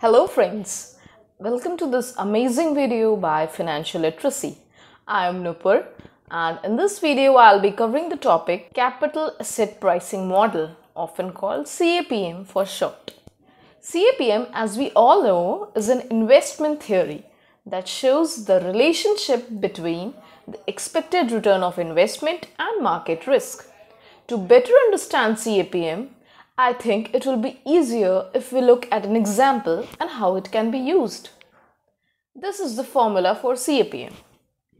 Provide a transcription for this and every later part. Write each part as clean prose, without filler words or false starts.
Hello friends, welcome to this amazing video by Financial Literacy. I am Nupur and in this video I'll be covering the topic Capital Asset Pricing Model, often called CAPM for short. CAPM, as we all know, is an investment theory that shows the relationship between the expected return of investment and market risk. To better understand CAPM, I think it will be easier if we look at an example and how it can be used. This is the formula for CAPM,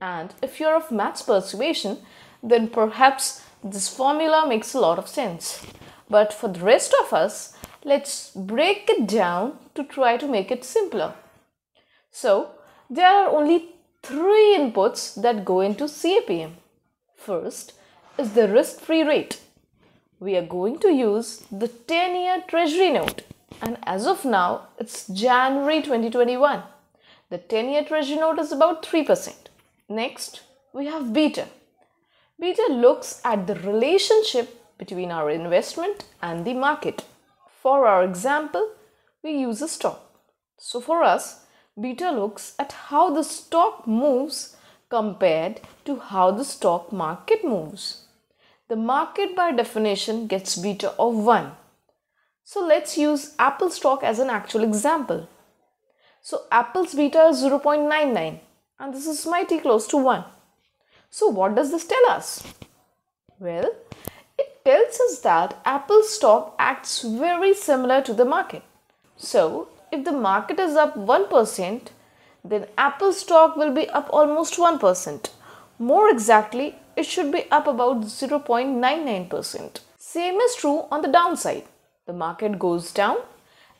and if you're of maths persuasion, then perhaps this formula makes a lot of sense. But for the rest of us, let's break it down to try to make it simpler. So there are only three inputs that go into CAPM. First is the risk-free rate. We are going to use the 10-year Treasury note, and as of now it's January 2021. The 10-year Treasury note is about 3%. Next, we have beta. Beta looks at the relationship between our investment and the market. For our example, we use a stock. So for us, beta looks at how the stock moves compared to how the stock market moves. The market by definition gets beta of 1. So let's use Apple stock as an actual example. So Apple's beta is 0.99 and this is mighty close to 1. So what does this tell us? Well, it tells us that Apple stock acts very similar to the market. So if the market is up 1%, then Apple stock will be up almost 1%. More exactly, it should be up about 0.99%. Same is true on the downside. The market goes down,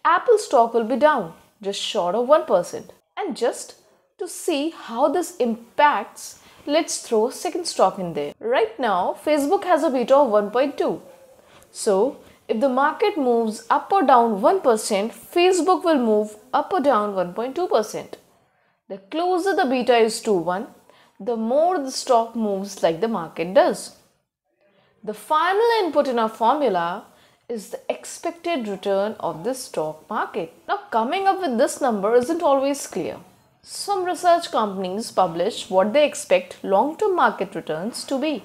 Apple stock will be down, just short of 1%. And just to see how this impacts, let's throw a second stock in there. Right now, Facebook has a beta of 1.2. So if the market moves up or down 1%, Facebook will move up or down 1.2%. The closer the beta is to 1, the more the stock moves like the market does. The final input in our formula is the expected return of the stock market. Now, coming up with this number isn't always clear. Some research companies publish what they expect long-term market returns to be.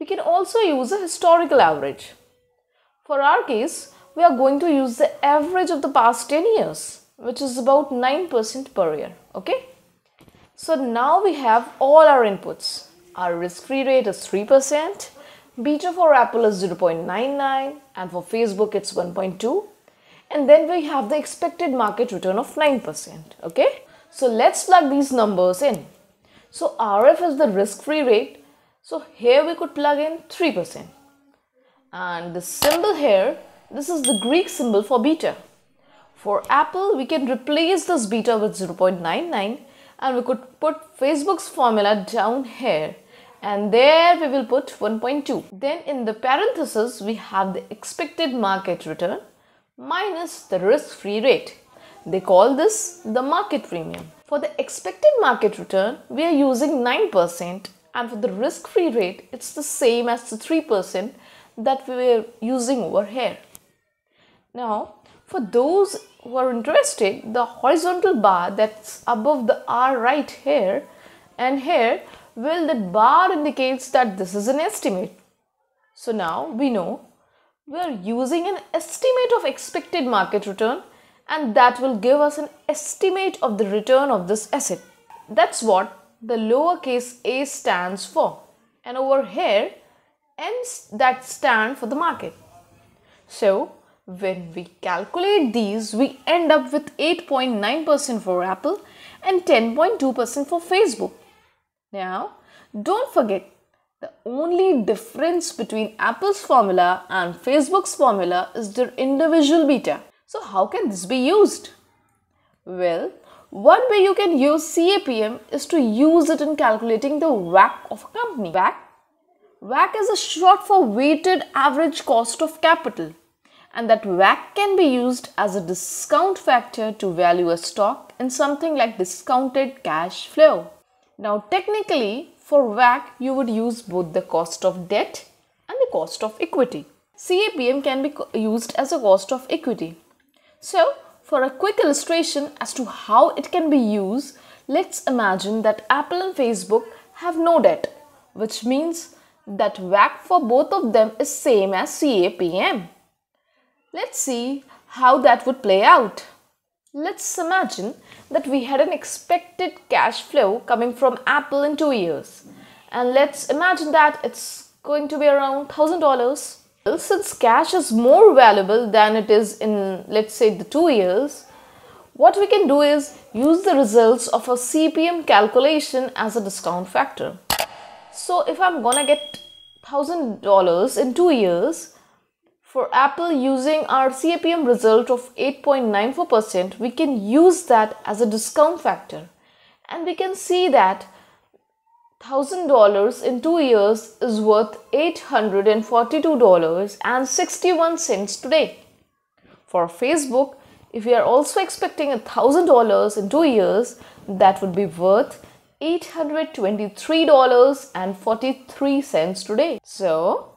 We can also use a historical average. For our case, we are going to use the average of the past 10 years, which is about 9% per year, okay? So now we have all our inputs. Our risk-free rate is 3%, beta for Apple is 0.99 and for Facebook it's 1.2, and then we have the expected market return of 9%, okay? So let's plug these numbers in. So RF is the risk-free rate, so here we could plug in 3%. And the symbol here, this is the Greek symbol for beta. For Apple, we can replace this beta with 0.99. And we could put Facebook's formula down here, and there we will put 1.2. Then in the parenthesis, we have the expected market return minus the risk-free rate. They call this the market premium. For the expected market return, we are using 9%, and for the risk-free rate, it's the same as the 3% that we were using over here. Now, for those who are interested, the horizontal bar that's above the R right here and here, well, that bar indicates that this is an estimate. So now we know we are using an estimate of expected market return, and that will give us an estimate of the return of this asset. That's what the lowercase a stands for, and over here n's that stand for the market. So when we calculate these, we end up with 8.9% for Apple and 10.2% for Facebook. Now, don't forget, the only difference between Apple's formula and Facebook's formula is their individual beta. So how can this be used? Well, one way you can use CAPM is to use it in calculating the WACC of a company. WACC is short for weighted average cost of capital. And that WACC can be used as a discount factor to value a stock in something like discounted cash flow. Now technically, for WACC, you would use both the cost of debt and the cost of equity. CAPM can be used as a cost of equity. So For a quick illustration as to how it can be used, let's imagine that Apple and Facebook have no debt, which means that WACC for both of them is same as CAPM. Let's see how that would play out. Let's imagine that we had an expected cash flow coming from Apple in 2 years, and let's imagine that it's going to be around $1,000. Since cash is more valuable than it is in, let's say, the 2 years, what we can do is use the results of a CPM calculation as a discount factor. So if I'm gonna get $1,000 in 2 years, for Apple using our CAPM result of 8.94%, we can use that as a discount factor. And we can see that $1,000 in 2 years is worth $842.61 today. For Facebook, if we are also expecting $1,000 in 2 years, that would be worth $823.43 today. So,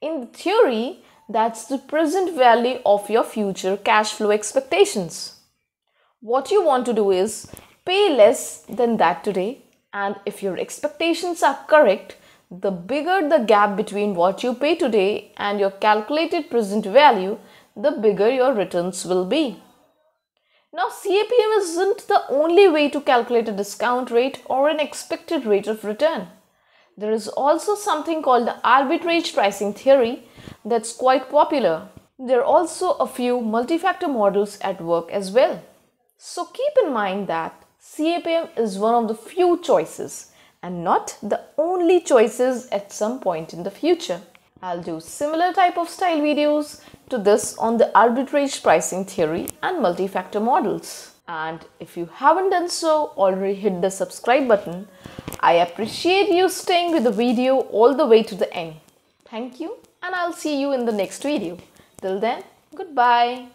in theory, that's the present value of your future cash flow expectations. What you want to do is pay less than that today. And if your expectations are correct, the bigger the gap between what you pay today and your calculated present value, the bigger your returns will be. Now, CAPM isn't the only way to calculate a discount rate or an expected rate of return. There is also something called the arbitrage pricing theory that's quite popular. There are also a few multi-factor models at work as well. So keep in mind that CAPM is one of the few choices and not the only choices at some point in the future. I'll do similar type of style videos to this on the arbitrage pricing theory and multi-factor models. And if you haven't done so, already hit the subscribe button. I appreciate you staying with the video all the way to the end. Thank you, and I'll see you in the next video. Till then, goodbye.